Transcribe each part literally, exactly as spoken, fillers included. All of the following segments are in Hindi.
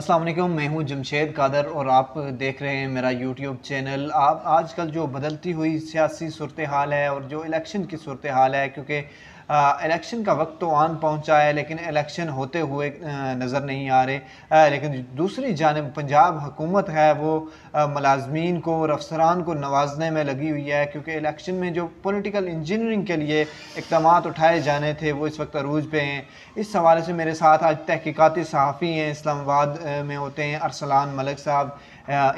अस्सलाम वालेकुम, मैं हूँ जमशेद कादर और आप देख रहे हैं मेरा यूट्यूब चैनल। आप आजकल जो बदलती हुई सियासी सूरत हाल है और जो इलेक्शन की सूरत हाल है, क्योंकि इलेक्शन का वक्त तो आन पहुंचा है लेकिन इलेक्शन होते हुए नज़र नहीं आ रहे। आ, लेकिन दूसरी जानब पंजाब हुकूमत है वो मुलाजमीन को और अफसरान को नवाजने में लगी हुई है, क्योंकि इलेक्शन में जो पॉलिटिकल इंजीनियरिंग के लिए इकदाम उठाए जाने थे वो इस वक्त अरूज पे हैं। इस हवाले से मेरे साथ आज तहकीकाती सहाफ़ी हैं, इस्लामाबाद में होते हैं अरसलान मलिक साहब,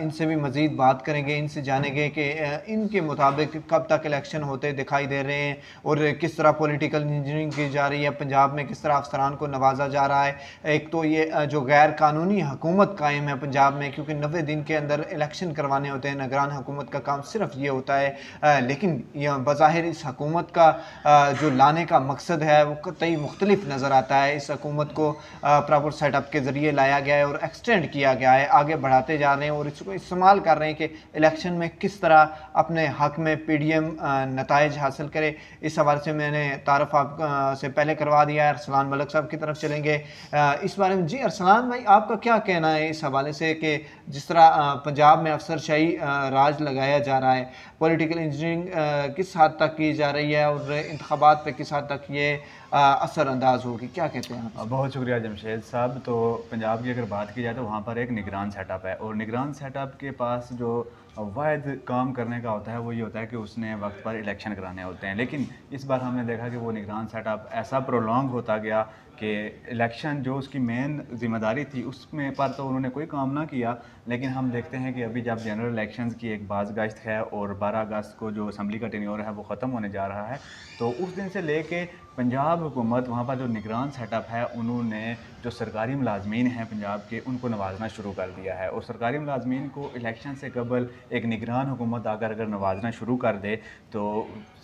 इनसे भी मज़ीद बात करेंगे, इनसे जानेंगे कि इनके मुताबिक कब तक इलेक्शन होते दिखाई दे रहे हैं और किस तरह पॉलिटिकल इंजीनियरिंग की जा रही है, पंजाब में किस तरह अफसरान को नवाजा जा रहा है। एक तो ये जो गैर कानूनी हुकूमत कायम है पंजाब में, क्योंकि नब्बे दिन के अंदर इलेक्शन करवाने होते हैं, निगरान हुकूमत का काम सिर्फ ये होता है, लेकिन बज़ाहिर इस हुकूमत का जो लाने का मकसद है वो कतई मुख्तलिफ नज़र आता है। इस हुकूमत को प्रॉपर सेटअप के ज़रिए लाया गया है और एक्सटेंड किया गया है, आगे बढ़ाते जा रहे हैं और इसको इस्तेमाल कर रहे हैं कि इलेक्शन में किस तरह अपने हक में पी डी एम नताइज हासिल करे। इस हवाले से मैंने तारफ़ आप से पहले करवा दिया है। अरसलान मलिक साहब की तरफ चलेंगे इस बारे में। जी अरसलान भाई, आपका क्या कहना है इस हवाले से कि जिस तरह पंजाब में अफसरशाही राज लगाया जा रहा है, पॉलिटिकल इंजीनियरिंग किस हद तक की जा रही है और इंतखाबात पे किस हद तक ये असरअंदाज होगी, क्या कहते हैं आप? बहुत शुक्रिया जमशेद साहब। तो पंजाब की अगर बात की जाए तो वहाँ पर एक निगरान सेटअप है और निगरान सेटअप के पास जो वायद काम करने का होता है वो ये होता है कि उसने वक्त पर इलेक्शन कराने होते हैं, लेकिन इस बार हमने देखा कि वो निगरान सेटअप ऐसा प्रोलॉन्ग होता गया कि इलेक्शन जो उसकी मेन जिम्मेदारी थी उसमें पर तो उन्होंने कोई काम ना किया, लेकिन हम देखते हैं कि अभी जब जनरल इलेक्शंस की एक बाज गश्त है और बारह अगस्त को जो असम्बली का टेन्योर है वो ख़त्म होने जा रहा है, तो उस दिन से लेके पंजाब हुकूमत वहाँ पर जो निगरान सेटअप है उन्होंने जो सरकारी मुलाजमीन हैं पंजाब के उनको नवाजना शुरू कर दिया है। और सरकारी मुलाजमीन को इलेक्शन से कबल एक निगरान हुकूमत आकर अगर नवाजना शुरू कर दे तो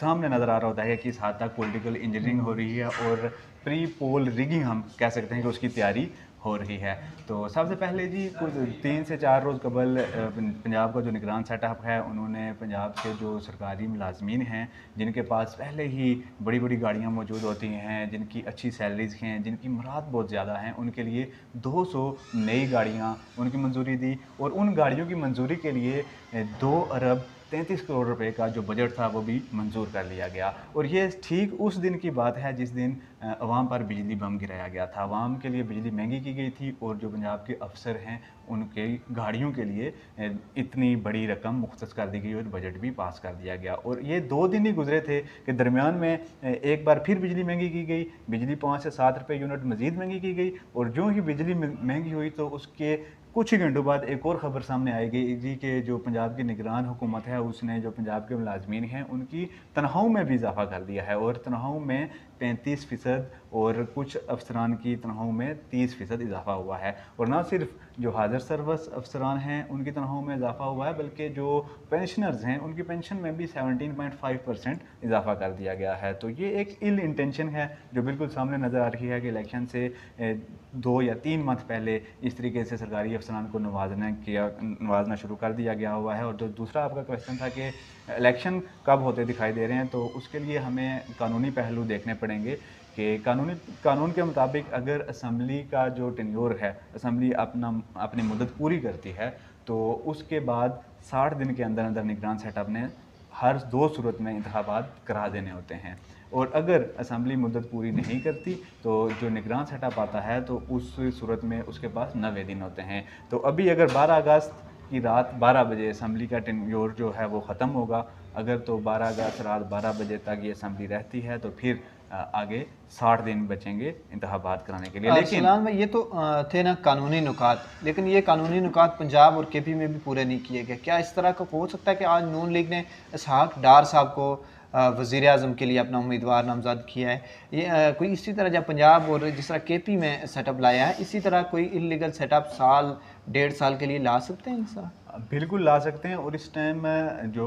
सामने नज़र आ रहा होता है कि किस हद तक पॉलिटिकल इंजीनियरिंग हो रही है और प्री पोल रिगिंग हम कह सकते हैं कि उसकी तैयारी हो रही है। तो सबसे पहले जी कुछ तीन से चार रोज़ कबल पंजाब का जो निगरान सेटअप है उन्होंने पंजाब के जो सरकारी मुलाजमीन हैं जिनके पास पहले ही बड़ी बड़ी गाड़ियां मौजूद होती हैं, जिनकी अच्छी सैलरीज़ हैं, जिनकी मुराद बहुत ज़्यादा हैं, उनके लिए दो सौ नई गाड़ियां उनकी मंजूरी दी और उन गाड़ियों की मंजूरी के लिए दो अरब तैंतीस करोड़ रुपए का जो बजट था वो भी मंजूर कर लिया गया। और ये ठीक उस दिन की बात है जिस दिन अवाम पर बिजली बम गिराया गया था, अवाम के लिए बिजली महंगी की गई थी और जो पंजाब के अफसर हैं उनके गाड़ियों के लिए इतनी बड़ी रकम मुख्तस कर दी गई और बजट भी पास कर दिया गया। और ये दो दिन ही गुजरे थे कि दरमियान में एक बार फिर बिजली महंगी की गई, बिजली पाँच से सात रुपये यूनिट मज़ीद महंगी की गई और जो ही बिजली महंगी हुई तो उसके कुछ ही घंटों बाद एक और ख़बर सामने आई गई जी कि जो पंजाब की निगरान हुकूमत है उसने जो पंजाब के मुलाजमीन हैं उनकी तनख्वाहों में भी इजाफा कर दिया है और तनख्वाहों में पैंतीस फ़ीसद और कुछ अफसरान की तनख्वाहों में तीस फ़ीसद इजाफा हुआ है। और ना सिर्फ जो हाज़िर सर्वस अफसरान हैं उनकी तनख्वाहों में इजाफा हुआ है बल्कि जो पेंशनर्स हैं उनकी पेंशन में भी सेवनटीन पॉइंट फाइव परसेंट इजाफा कर दिया गया है। तो ये एक इल इंटेंशन है जो बिल्कुल सामने नज़र आ रही है कि इलेक्शन से दो या तीन मंथ पहले इस तरीके से सरकारी अफसरान को नवाजना किया नवाजना शुरू कर दिया गया हुआ है। और जो दूसरा आपका क्वेश्चन था कि इलेक्शन कब होते दिखाई दे रहे हैं, तो उसके लिए हमें कानूनी पहलू देखने पड़ेंगे कि कानूनी कानून के मुताबिक अगर असम्बली का जो टेन्योर है, असम्बली अपना अपनी मुद्दत पूरी करती है तो उसके बाद साठ दिन के अंदर अंदर निगरान सेटअप ने हर दो सूरत में इंतखाबात करा देने होते हैं। और अगर असम्बली मुद्दत पूरी नहीं करती तो जो निगरान सेटअप आता है तो उस सूरत में उसके पास नवे दिन होते हैं। तो अभी अगर बारह अगस्त की रात बारह बजे असम्बली का टेन्योर जो है वो ख़त्म होगा, अगर तो बारह अगस्त रात बारह बजे तक ये असम्बली रहती है तो फिर आगे साठ दिन बचेंगे इंतखाबात कराने के लिए। लेकिन में ये तो थे ना कानूनी नुकात, लेकिन ये कानूनी नुकात पंजाब और केपी में भी पूरे नहीं किए गए। क्या इस तरह का हो सकता है कि आज नून लीग ने इस्हाक डार साहब को वज़ीर आज़म के लिए अपना उम्मीदवार नामज़द किया है, ये आ, कोई इसी तरह जब पंजाब और जिस तरह के पी में सेटअप लाया है इसी तरह कोई इलीगल सेटअप साल डेढ़ साल के लिए ला सकते हैं? सर बिल्कुल ला सकते हैं। और इस टाइम जो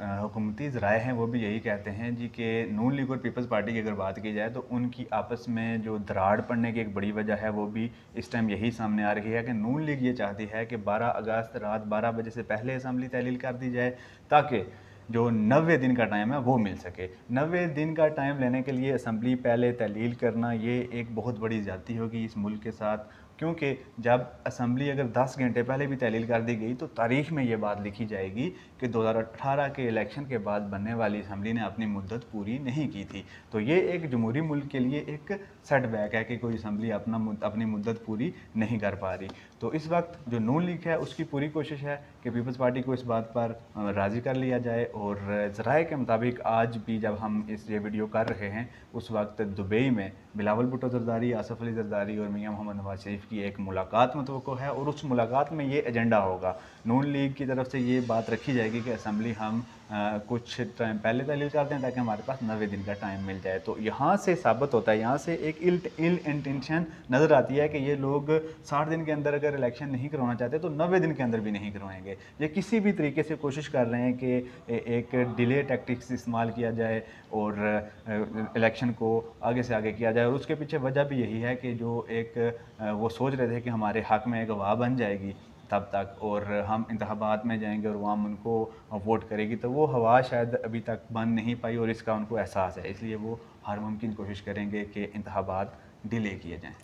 हुकूमती ज़राए हैं वो भी यही कहते हैं जी कि नून लीग और पीपल्स पार्टी की अगर बात की जाए तो उनकी आपस में जो दराड़ पड़ने की एक बड़ी वजह है वो भी इस टाइम यही सामने आ रही है कि नून लीग ये चाहती है कि बारह अगस्त रात बारह बजे से पहले असम्बली तहलील कर दी जाए ताकि जो नब्बे दिन का टाइम है वो मिल सके। नब्बे दिन का टाइम लेने के लिए असम्बली पहले तहलील करना ये एक बहुत बड़ी ज़्यादती होगी इस मुल्क के साथ क्योंकि जब असम्बली अगर दस घंटे पहले भी तहलील कर दी गई तो तारीख में ये बात लिखी जाएगी कि दो हज़ार अठारह के इलेक्शन के बाद बनने वाली असम्बली ने अपनी मुद्दत पूरी नहीं की थी। तो ये एक जमहूरी मुल्क के लिए एक सेटबैक है कि कोई असम्बली अपना अपनी मुद्दत पूरी नहीं कर पा रही। तो इस वक्त जो नून लीग है उसकी पूरी कोशिश है कि पीपल्स पार्टी को इस बात पर राज़ी कर लिया जाए। और ज़राए के मुताबिक आज भी जब हम इस ये वीडियो कर रहे हैं उस वक्त दुबई में बिलावल भुटो जरदारी, आसिफ़ अली जरदारी और मियाँ मोहम्मद नवाज़ की एक मुलाकात मतवक़्क़ो है और उस मुलाकात में ये एजेंडा होगा। नून लीग की तरफ से ये बात रखी जाएगी कि असम्बली हम आ, कुछ टाइम पहले तहलील करते हैं ताकि हमारे पास नवे दिन का टाइम मिल जाए। तो यहाँ से साबित होता है, यहाँ से एक इल इंटेंशन नज़र आती है कि ये लोग साठ दिन के अंदर अगर इलेक्शन नहीं करवाना चाहते तो नवे दिन के अंदर भी नहीं करवाएंगे। ये किसी भी तरीके से कोशिश कर रहे हैं कि एक डिले टैक्टिक्स इस्तेमाल किया जाए और इलेक्शन को आगे से आगे किया जाए। और उसके पीछे वजह भी यही है कि जो एक वो सोच रहे थे कि हमारे हक़ में एक गवाह बन जाएगी तब तक और हम इंतखाबात में जाएंगे और वाम उनको वोट करेगी, तो वो हवा शायद अभी तक बन नहीं पाई और इसका उनको एहसास है, इसलिए वो हर मुमकिन कोशिश करेंगे कि इंतखाबात डिले किए जाएं।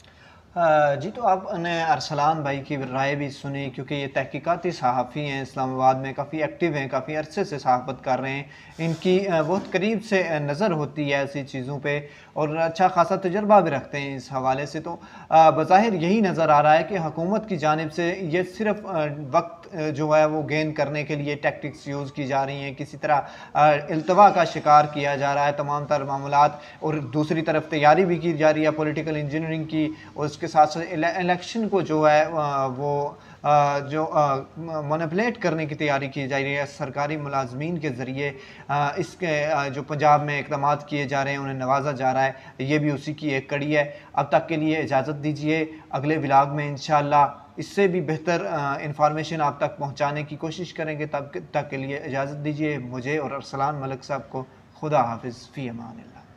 जी, तो आपने अरसलान भाई की राय भी सुनी क्योंकि ये तहकीकाती सहाफ़ी हैं, इस्लामाबाद में काफ़ी एक्टिव हैं, काफ़ी अरसे से सहाफ़त कर रहे हैं, इनकी बहुत करीब से नज़र होती है ऐसी चीज़ों पर और अच्छा खासा तजर्बा भी रखते हैं इस हवाले से। तो बज़ाहिर यही नज़र आ रहा है कि हुकूमत की जानिब से ये सिर्फ वक्त जो है वो गेन करने के लिए टैक्टिक्स यूज़ की जा रही हैं, किसी तरह इल्तवा का शिकार किया जा रहा है तमाम तर मामलात, और दूसरी तरफ तैयारी भी की जा रही है पॉलिटिकल इंजीनियरिंग की और उसके साथ साथ इलेक्शन को जो है वो जो मैनिपुलेट करने की तैयारी की जा रही है सरकारी मुलाजमीन के ज़रिए। इसके जो पंजाब में इकदाम किए जा रहे हैं उन्हें नवाजा जा रहा है, ये भी उसी की एक कड़ी है। अब तक के लिए इजाज़त दीजिए, अगले व्लॉग में इंशाअल्लाह इससे भी बेहतर इंफॉर्मेशन आप तक पहुँचाने की कोशिश करेंगे। तब तक के लिए इजाज़त दीजिए, मुझे और अरसलान मलिक साहब को। खुदा हाफिज़, फ़ी अमानिल्लाह।